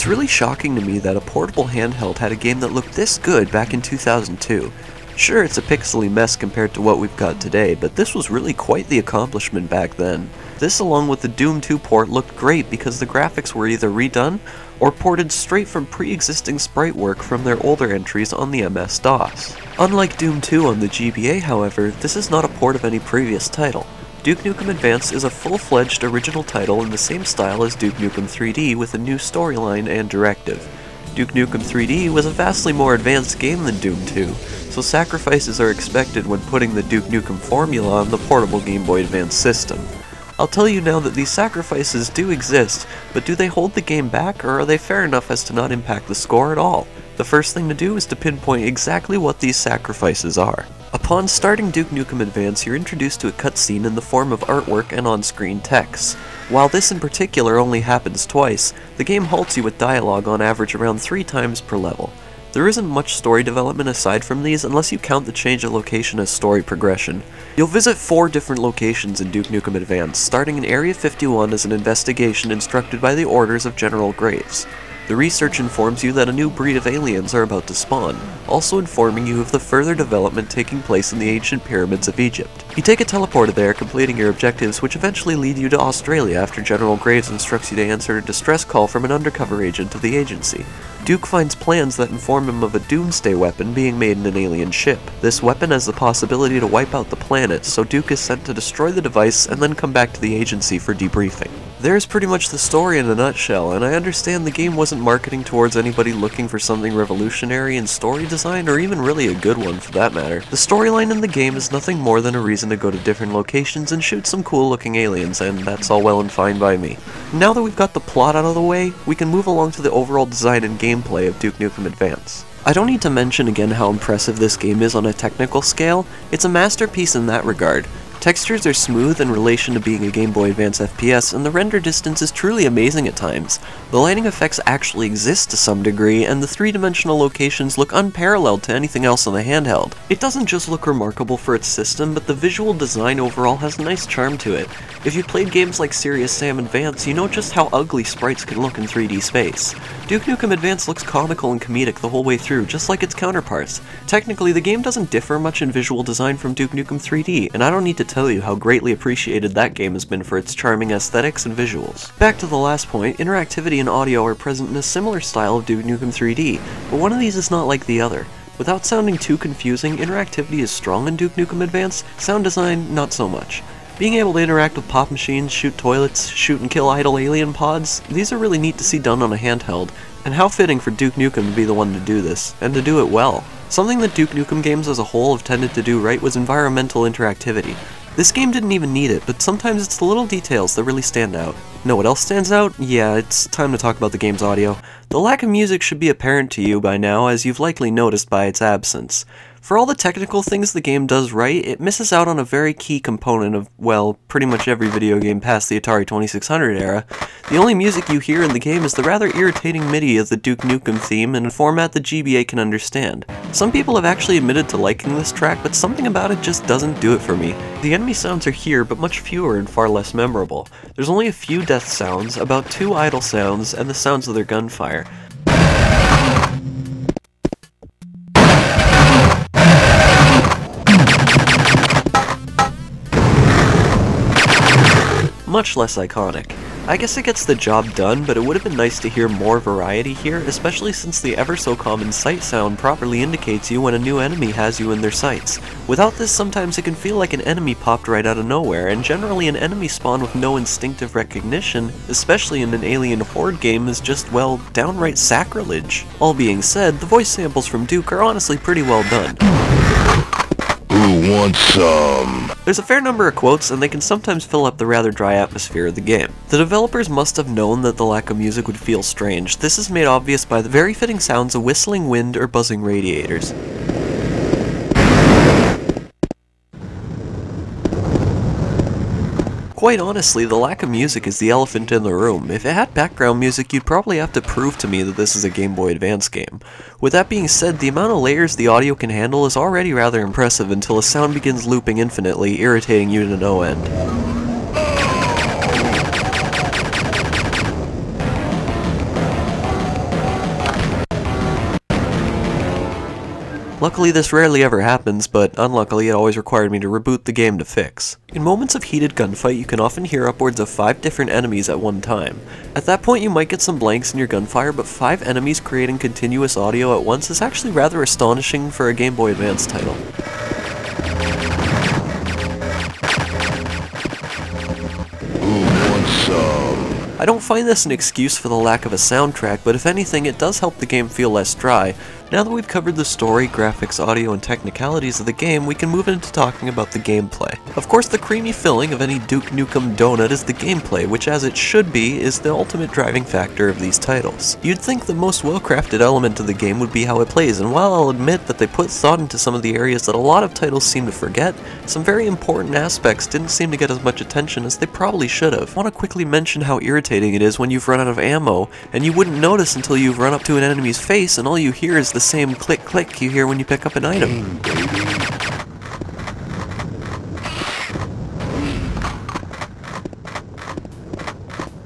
It's really shocking to me that a portable handheld had a game that looked this good back in 2002. Sure, it's a pixely mess compared to what we've got today, but this was really quite the accomplishment back then. This, along with the Doom 2 port, looked great because the graphics were either redone or ported straight from pre-existing sprite work from their older entries on the MS-DOS. Unlike Doom 2 on the GBA, however, this is not a port of any previous title. Duke Nukem Advance is a full-fledged original title in the same style as Duke Nukem 3D, with a new storyline and directive. Duke Nukem 3D was a vastly more advanced game than Doom 2, so sacrifices are expected when putting the Duke Nukem formula on the portable Game Boy Advance system. I'll tell you now that these sacrifices do exist, but do they hold the game back, or are they fair enough as to not impact the score at all? The first thing to do is to pinpoint exactly what these sacrifices are. Upon starting Duke Nukem Advance, you're introduced to a cutscene in the form of artwork and on-screen text. While this in particular only happens twice, the game halts you with dialogue on average around 3 times per level. There isn't much story development aside from these, unless you count the change of location as story progression. You'll visit 4 different locations in Duke Nukem Advance, starting in Area 51 as an investigation instructed by the orders of General Graves. The research informs you that a new breed of aliens are about to spawn, also informing you of the further development taking place in the ancient pyramids of Egypt. You take a teleporter there, completing your objectives, which eventually lead you to Australia after General Graves instructs you to answer a distress call from an undercover agent of the agency. Duke finds plans that inform him of a doomsday weapon being made in an alien ship. This weapon has the possibility to wipe out the planet, so Duke is sent to destroy the device and then come back to the agency for debriefing. There's pretty much the story in a nutshell, and I understand the game wasn't marketing towards anybody looking for something revolutionary in story design, or even really a good one for that matter. The storyline in the game is nothing more than a reason to go to different locations and shoot some cool looking aliens, and that's all well and fine by me. Now that we've got the plot out of the way, we can move along to the overall design and gameplay of Duke Nukem Advance. I don't need to mention again how impressive this game is on a technical scale. It's a masterpiece in that regard. Textures are smooth in relation to being a Game Boy Advance FPS, and the render distance is truly amazing at times. The lighting effects actually exist to some degree, and the 3-dimensional locations look unparalleled to anything else on the handheld. It doesn't just look remarkable for its system, but the visual design overall has a nice charm to it. If you've played games like Serious Sam Advance, you know just how ugly sprites can look in 3D space. Duke Nukem Advance looks comical and comedic the whole way through, just like its counterparts. Technically, the game doesn't differ much in visual design from Duke Nukem 3D, and I don't need to tell you how greatly appreciated that game has been for its charming aesthetics and visuals. Back to the last point, interactivity and audio are present in a similar style of Duke Nukem 3D, but one of these is not like the other. Without sounding too confusing, interactivity is strong in Duke Nukem Advance, sound design not so much. Being able to interact with pop machines, shoot toilets, shoot and kill idle alien pods, these are really neat to see done on a handheld, and how fitting for Duke Nukem to be the one to do this, and to do it well. Something that Duke Nukem games as a whole have tended to do right was environmental interactivity. This game didn't even need it, but sometimes it's the little details that really stand out. Know what else stands out? Yeah, it's time to talk about the game's audio. The lack of music should be apparent to you by now, as you've likely noticed by its absence. For all the technical things the game does right, it misses out on a very key component of, well, pretty much every video game past the Atari 2600 era. The only music you hear in the game is the rather irritating MIDI of the Duke Nukem theme in a format the GBA can understand. Some people have actually admitted to liking this track, but something about it just doesn't do it for me. The enemy sounds are here, but much fewer and far less memorable. There's only a few death sounds, about 2 idle sounds, and the sounds of their gunfire. Much less iconic. I guess it gets the job done, but it would have been nice to hear more variety here, especially since the ever-so-common sight sound properly indicates you when a new enemy has you in their sights. Without this, sometimes it can feel like an enemy popped right out of nowhere, and generally an enemy spawn with no instinctive recognition, especially in an alien horde game, is just, well, downright sacrilege. All being said, the voice samples from Duke are honestly pretty well done. Who wants some? There's a fair number of quotes, and they can sometimes fill up the rather dry atmosphere of the game. The developers must have known that the lack of music would feel strange. This is made obvious by the very fitting sounds of whistling wind or buzzing radiators. Quite honestly, the lack of music is the elephant in the room. If it had background music, you'd probably have to prove to me that this is a Game Boy Advance game. With that being said, the amount of layers the audio can handle is already rather impressive until a sound begins looping infinitely, irritating you to no end. Luckily this rarely ever happens, but unluckily it always required me to reboot the game to fix. In moments of heated gunfight, you can often hear upwards of 5 different enemies at one time. At that point you might get some blanks in your gunfire, but 5 enemies creating continuous audio at once is actually rather astonishing for a Game Boy Advance title. I don't find this an excuse for the lack of a soundtrack, but if anything, it does help the game feel less dry. Now that we've covered the story, graphics, audio, and technicalities of the game, we can move into talking about the gameplay. Of course, the creamy filling of any Duke Nukem donut is the gameplay, which as it should be, is the ultimate driving factor of these titles. You'd think the most well-crafted element of the game would be how it plays, and while I'll admit that they put thought into some of the areas that a lot of titles seem to forget, some very important aspects didn't seem to get as much attention as they probably should have. I want to quickly mention how irritating it is when you've run out of ammo, and you wouldn't notice until you've run up to an enemy's face and all you hear is the same click click you hear when you pick up an item.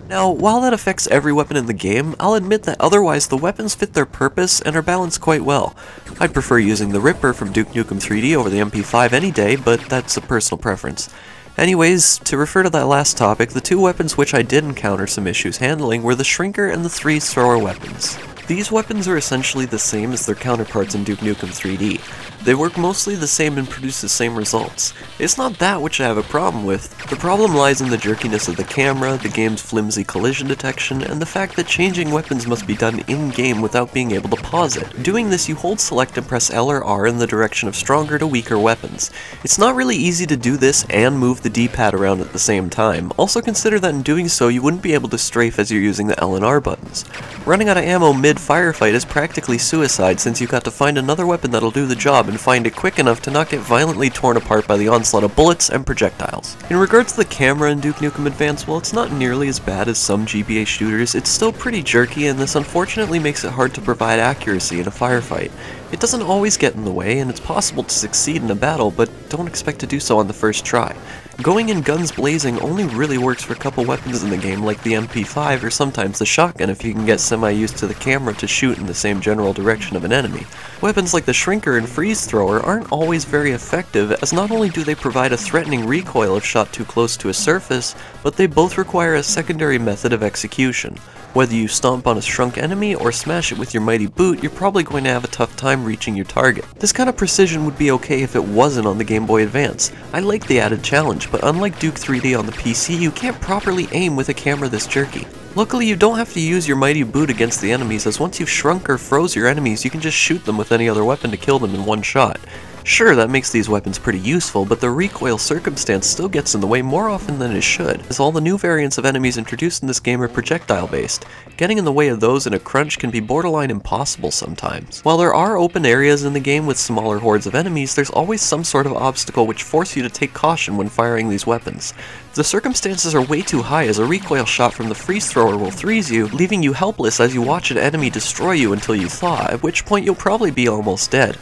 Now, while that affects every weapon in the game, I'll admit that otherwise the weapons fit their purpose and are balanced quite well. I'd prefer using the Ripper from Duke Nukem 3D over the MP5 any day, but that's a personal preference. Anyways, to refer to that last topic, the two weapons which I did encounter some issues handling were the Shrinker and the Freeze Thrower weapons. These weapons are essentially the same as their counterparts in Duke Nukem 3D. They work mostly the same and produce the same results. It's not that which I have a problem with. The problem lies in the jerkiness of the camera, the game's flimsy collision detection, and the fact that changing weapons must be done in-game without being able to pause it. Doing this, you hold select and press L or R in the direction of stronger to weaker weapons. It's not really easy to do this and move the D-pad around at the same time. Also consider that in doing so, you wouldn't be able to strafe as you're using the L and R buttons. Running out of ammo mid-firefight is practically suicide, since you've got to find another weapon that'll do the job and find it quick enough to not get violently torn apart by the onslaught of bullets and projectiles. In regards to the camera in Duke Nukem Advance, while it's not nearly as bad as some GBA shooters, it's still pretty jerky, and this unfortunately makes it hard to provide accuracy in a firefight. It doesn't always get in the way, and it's possible to succeed in a battle, but don't expect to do so on the first try. Going in guns blazing only really works for a couple weapons in the game, like the MP5 or sometimes the shotgun if you can get semi-used to the camera to shoot in the same general direction of an enemy. Weapons like the Shrinker and Freeze Thrower aren't always very effective, as not only do they provide a threatening recoil if shot too close to a surface, but they both require a secondary method of execution. Whether you stomp on a shrunk enemy or smash it with your mighty boot, you're probably going to have a tough time reaching your target. This kind of precision would be okay if it wasn't on the Game Boy Advance. I like the added challenge, but unlike Duke 3D on the PC, you can't properly aim with a camera this jerky. Luckily, you don't have to use your mighty boot against the enemies, as once you've shrunk or froze your enemies, you can just shoot them with any other weapon to kill them in one shot. Sure, that makes these weapons pretty useful, but the recoil circumstance still gets in the way more often than it should, as all the new variants of enemies introduced in this game are projectile-based. Getting in the way of those in a crunch can be borderline impossible sometimes. While there are open areas in the game with smaller hordes of enemies, there's always some sort of obstacle which force you to take caution when firing these weapons. The circumstances are way too high, as a recoil shot from the Freeze Thrower will freeze you, leaving you helpless as you watch an enemy destroy you until you thaw, at which point you'll probably be almost dead.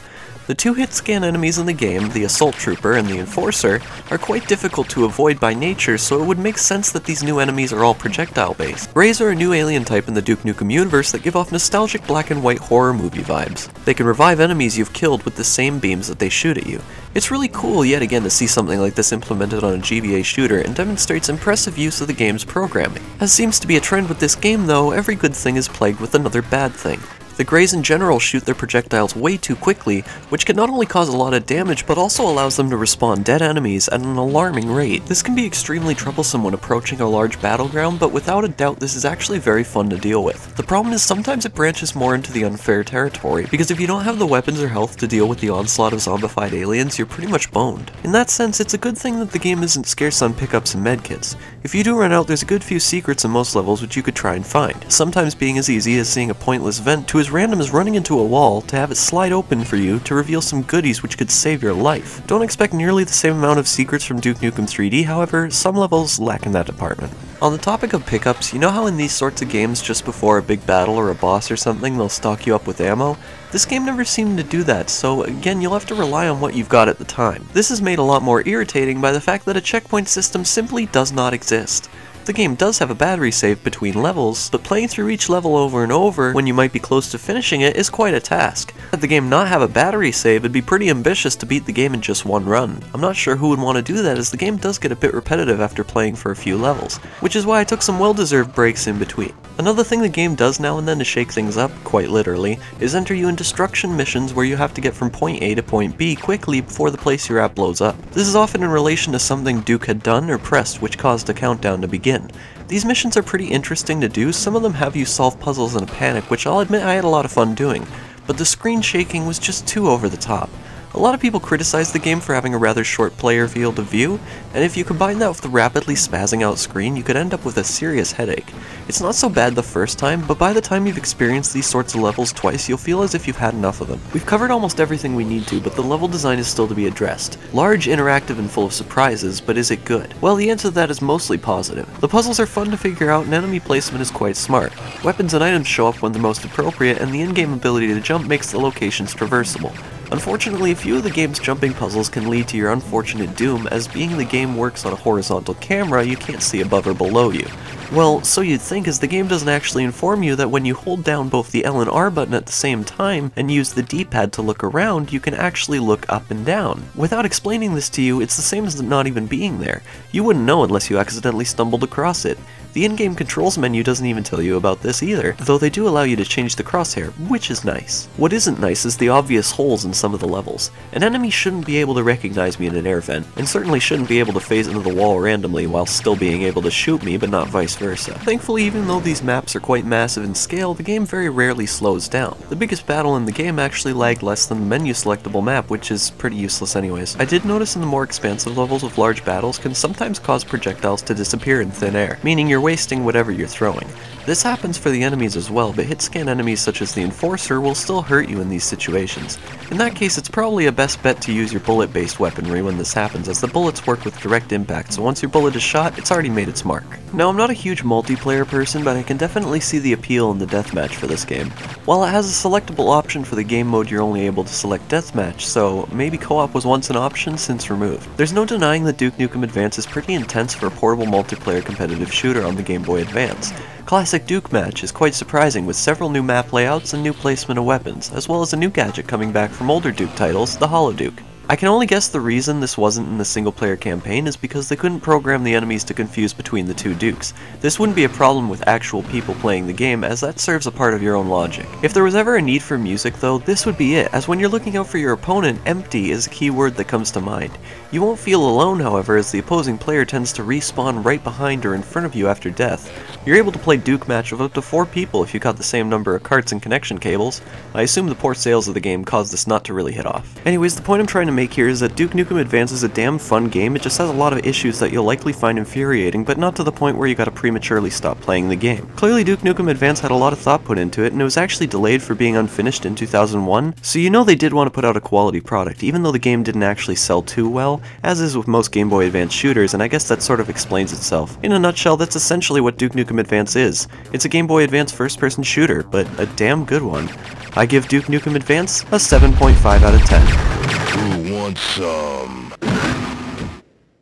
The two hit-scan enemies in the game, the Assault Trooper and the Enforcer, are quite difficult to avoid by nature, so it would make sense that these new enemies are all projectile-based. Graves are a new alien type in the Duke Nukem universe that give off nostalgic black and white horror movie vibes. They can revive enemies you've killed with the same beams that they shoot at you. It's really cool yet again to see something like this implemented on a GBA shooter, and demonstrates impressive use of the game's programming. As seems to be a trend with this game though, every good thing is plagued with another bad thing. The Greys in general shoot their projectiles way too quickly, which can not only cause a lot of damage, but also allows them to respawn dead enemies at an alarming rate. This can be extremely troublesome when approaching a large battleground, but without a doubt this is actually very fun to deal with. The problem is sometimes it branches more into the unfair territory, because if you don't have the weapons or health to deal with the onslaught of zombified aliens, you're pretty much boned. In that sense, it's a good thing that the game isn't scarce on pickups and medkits. If you do run out, there's a good few secrets in most levels which you could try and find, sometimes being as easy as seeing a pointless vent to as random as running into a wall to have it slide open for you to reveal some goodies which could save your life. Don't expect nearly the same amount of secrets from Duke Nukem 3D, however, some levels lack in that department. On the topic of pickups, you know how in these sorts of games just before a big battle or a boss or something they'll stock you up with ammo? This game never seemed to do that, so again you'll have to rely on what you've got at the time. This is made a lot more irritating by the fact that a checkpoint system simply does not exist. The game does have a battery save between levels, but playing through each level over and over when you might be close to finishing it is quite a task. Had the game not have a battery save, it'd be pretty ambitious to beat the game in just one run. I'm not sure who would want to do that, as the game does get a bit repetitive after playing for a few levels, which is why I took some well-deserved breaks in between. Another thing the game does now and then to shake things up, quite literally, is enter you in destruction missions where you have to get from point A to point B quickly before the place you're at blows up. This is often in relation to something Duke had done or pressed which caused a countdown to begin. These missions are pretty interesting to do. Some of them have you solve puzzles in a panic, which I'll admit I had a lot of fun doing, but the screen shaking was just too over the top. A lot of people criticize the game for having a rather short player field of view, and if you combine that with the rapidly spazzing out screen, you could end up with a serious headache. It's not so bad the first time, but by the time you've experienced these sorts of levels twice, you'll feel as if you've had enough of them. We've covered almost everything we need to, but the level design is still to be addressed. Large, interactive, and full of surprises, but is it good? Well, the answer to that is mostly positive. The puzzles are fun to figure out, and enemy placement is quite smart. Weapons and items show up when they're most appropriate, and the in-game ability to jump makes the locations traversable. Unfortunately, a few of the game's jumping puzzles can lead to your unfortunate doom, as being the game works on a horizontal camera, you can't see above or below you. Well, so you'd think, as the game doesn't actually inform you that when you hold down both the L and R button at the same time, and use the D-pad to look around, you can actually look up and down. Without explaining this to you, it's the same as not even being there. You wouldn't know unless you accidentally stumbled across it. The in-game controls menu doesn't even tell you about this either, though they do allow you to change the crosshair, which is nice. What isn't nice is the obvious holes in some of the levels. An enemy shouldn't be able to recognize me in an air vent, and certainly shouldn't be able to phase into the wall randomly while still being able to shoot me, but not vice versa. Thankfully, even though these maps are quite massive in scale, the game very rarely slows down. The biggest battle in the game actually lagged less than the menu selectable map, which is pretty useless anyways. I did notice in the more expansive levels with large battles can sometimes cause projectiles to disappear in thin air, meaning you're wasting whatever you're throwing. This happens for the enemies as well, but hitscan enemies such as the Enforcer will still hurt you in these situations. In that case, it's probably a best bet to use your bullet-based weaponry when this happens, as the bullets work with direct impact, so once your bullet is shot, it's already made its mark. Now, I'm not a huge multiplayer person, but I can definitely see the appeal in the deathmatch for this game. While it has a selectable option for the game mode, you're only able to select deathmatch, so maybe co-op was once an option, since removed. There's no denying that Duke Nukem Advance is pretty intense for a portable multiplayer competitive shooter on the Game Boy Advance. Classic Duke match is quite surprising, with several new map layouts and new placement of weapons, as well as a new gadget coming back from older Duke titles, the Holoduke. I can only guess the reason this wasn't in the single-player campaign is because they couldn't program the enemies to confuse between the two Dukes. This wouldn't be a problem with actual people playing the game, as that serves a part of your own logic. If there was ever a need for music though, this would be it, as when you're looking out for your opponent, empty is a key word that comes to mind. You won't feel alone, however, as the opposing player tends to respawn right behind or in front of you after death. You're able to play Duke match with up to 4 people if you got the same number of carts and connection cables. I assume the poor sales of the game caused this not to really hit off. Anyways, the point I'm trying to make here is that Duke Nukem Advance is a damn fun game. It just has a lot of issues that you'll likely find infuriating, but not to the point where you gotta prematurely stop playing the game. Clearly Duke Nukem Advance had a lot of thought put into it, and it was actually delayed for being unfinished in 2001, so you know they did want to put out a quality product, even though the game didn't actually sell too well, as is with most Game Boy Advance shooters, and I guess that sort of explains itself. In a nutshell, that's essentially what Duke Nukem Advance is. It's a Game Boy Advance first-person shooter, but a damn good one. I give Duke Nukem Advance a 7.5 out of 10. Who wants some?